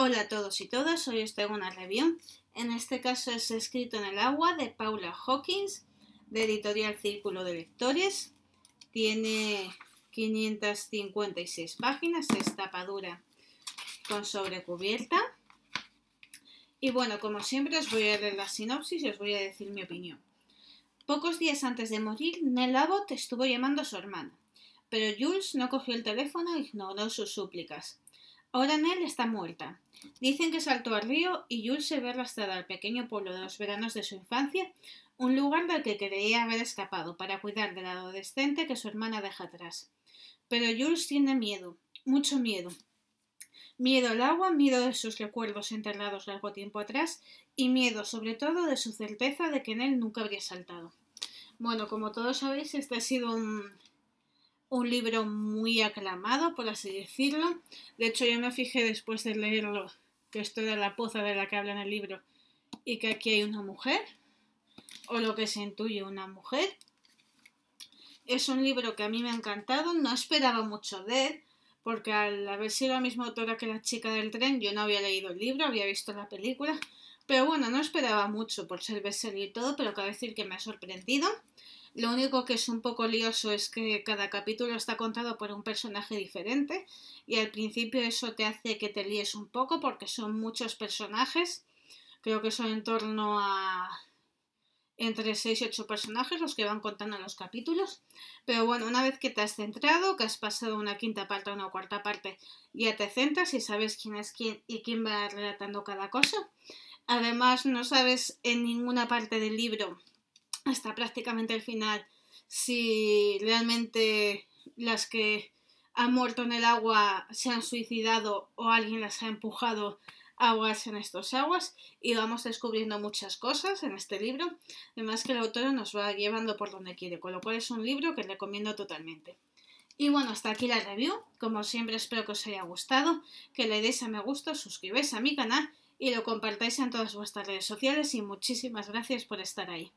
Hola a todos y todas, hoy os traigo una review. En este caso es Escrito en el agua, de Paula Hawkins, de Editorial Círculo de Lectores. Tiene 556 páginas, es tapa dura con sobrecubierta. Y bueno, como siempre os voy a leer la sinopsis y os voy a decir mi opinión. Pocos días antes de morir, Nel Abbott estuvo llamando a su hermana, pero Jules no cogió el teléfono e ignoró sus súplicas. Ahora Nel está muerta. Dicen que saltó al río y Jules se ve arrastrada al pequeño pueblo de los veranos de su infancia, un lugar del que creía haber escapado para cuidar del adolescente que su hermana deja atrás. Pero Jules tiene miedo, mucho miedo. Miedo al agua, miedo de sus recuerdos enterrados largo tiempo atrás y miedo, sobre todo, de su certeza de que Nel nunca habría saltado. Bueno, como todos sabéis, este ha sido un libro muy aclamado, por así decirlo. De hecho, yo me fijé después de leerlo que esto era la poza de la que habla en el libro y que aquí hay una mujer, o lo que se intuye una mujer. Es un libro que a mí me ha encantado, no esperaba mucho de él, porque al haber sido la misma autora que La chica del tren, yo no había leído el libro, había visto la película, pero bueno, no esperaba mucho por ser bestseller y todo, pero cabe decir que me ha sorprendido. Lo único que es un poco lioso es que cada capítulo está contado por un personaje diferente y al principio eso te hace que te líes un poco porque son muchos personajes. Creo que son en torno a entre 6 y 8 personajes los que van contando los capítulos. Pero bueno, una vez que te has centrado, que has pasado una quinta parte a una cuarta parte, ya te centras y sabes quién es quién y quién va relatando cada cosa. Además, no sabes en ninguna parte del libro hasta prácticamente el final si realmente las que han muerto en el agua se han suicidado o alguien las ha empujado a ahogarse en estas aguas, y vamos descubriendo muchas cosas en este libro, además que la autora nos va llevando por donde quiere, con lo cual es un libro que recomiendo totalmente. Y bueno, hasta aquí la review. Como siempre, espero que os haya gustado, que le deis a me gusta, os suscribáis a mi canal y lo compartáis en todas vuestras redes sociales, y muchísimas gracias por estar ahí.